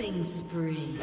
Killing spree.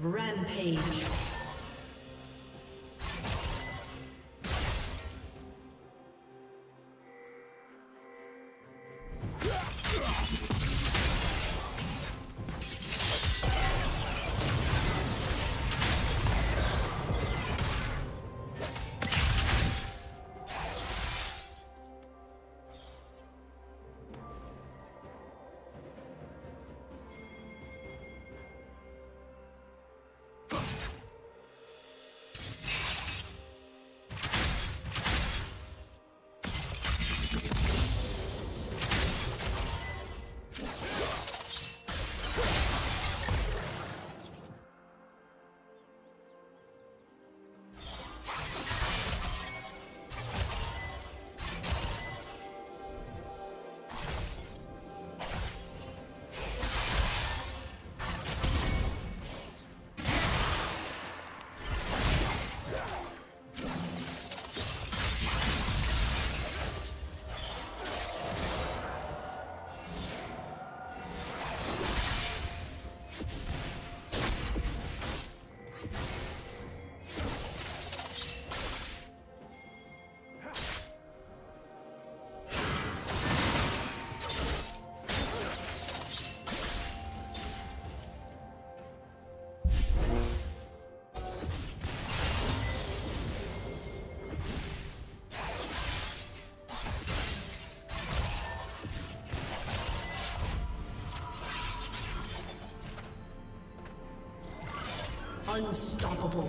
Rampage. Unstoppable.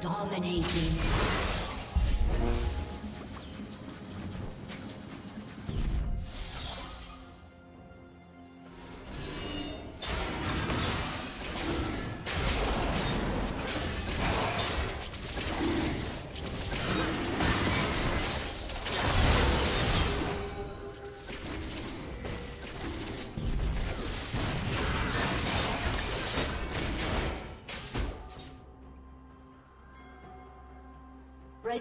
Dominating. The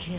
Kill.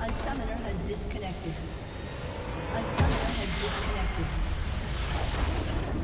A summoner has disconnected. A summoner has disconnected.